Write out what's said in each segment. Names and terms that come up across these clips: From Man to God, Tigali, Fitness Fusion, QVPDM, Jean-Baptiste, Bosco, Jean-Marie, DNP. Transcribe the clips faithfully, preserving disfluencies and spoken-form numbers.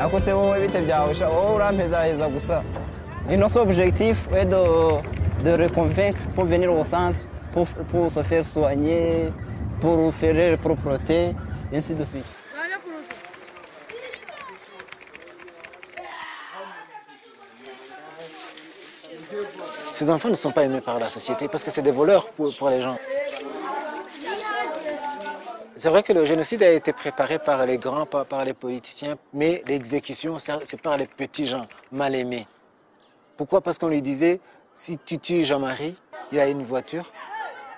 ariko se wowe bite byawusha wowe urampezaheza gusa et notre objectif est de de le convaincre pour venir au centre pour pour se faire soigner pour faire les propretés et ainsi de suite. Ces enfants ne sont pas aimés par la société parce que c'est des voleurs pour, pour les gens. C'est vrai que le génocide a été préparé par les grands, par, par les politiciens, mais l'exécution, c'est par les petits gens mal aimés. Pourquoi? Parce qu'on lui disait, si tu tues Jean-Marie, il a une voiture,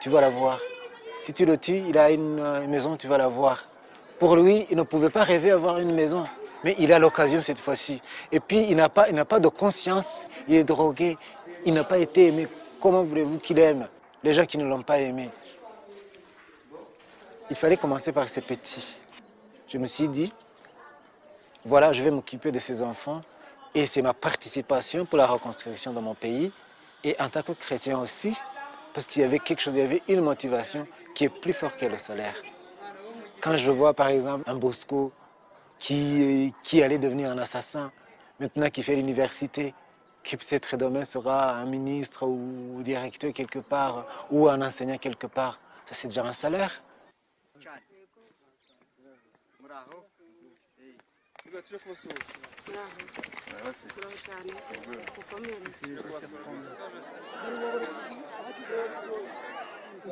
tu vas la voir. Si tu le tues, il a une, une maison, tu vas la voir. Pour lui, il ne pouvait pas rêver d'avoir une maison. Mais il a l'occasion cette fois-ci. Et puis, il n'a pas, il n'a pas de conscience, il est drogué, il n'a pas été aimé. Comment voulez-vous qu'il aime les gens qui ne l'ont pas aimé? Il fallait commencer par ces petits. Je me suis dit, voilà, je vais m'occuper de ces enfants et c'est ma participation pour la reconstruction de mon pays. Et en tant que chrétien aussi, parce qu'il y avait quelque chose, il y avait une motivation qui est plus forte que le salaire. Quand je vois par exemple un Bosco, Qui, qui allait devenir un assassin, maintenant qui fait l'université, qui peut-être demain sera un ministre ou directeur quelque part, ou un enseignant quelque part. Ça, c'est déjà un salaire.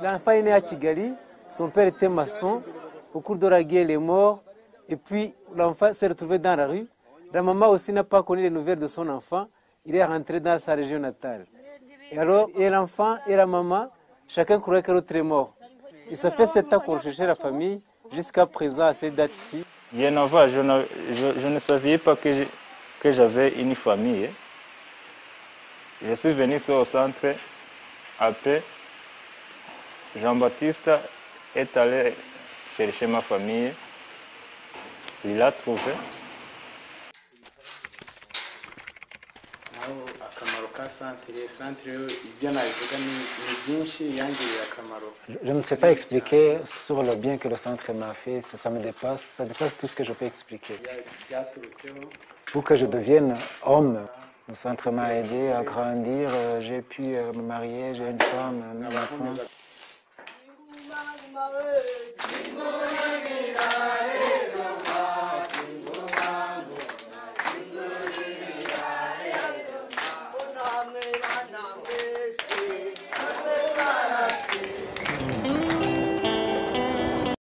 L'enfant est né à Tigali, son père était maçon, au cours de la guerre, il est mort. Et puis l'enfant s'est retrouvé dans la rue. La maman aussi n'a pas connu les nouvelles de son enfant. Il est rentré dans sa région natale. Et alors, et l'enfant et la maman, chacun croyait que l'autre est mort. Et ça fait sept ans qu'on recherchait la famille, jusqu'à présent, à cette date-ci. Bien avant, je ne, je, je ne savais pas que, que j'avais une famille. Je suis venu au centre. Après, Jean-Baptiste est allé chercher ma famille. Il l'a trouvé. Je ne sais pas expliquer sur le bien que le centre m'a fait. Ça, ça me dépasse. Ça dépasse tout ce que je peux expliquer. Pour que je devienne homme, le centre m'a aidé à grandir. J'ai pu me marier, j'ai une femme, un enfant.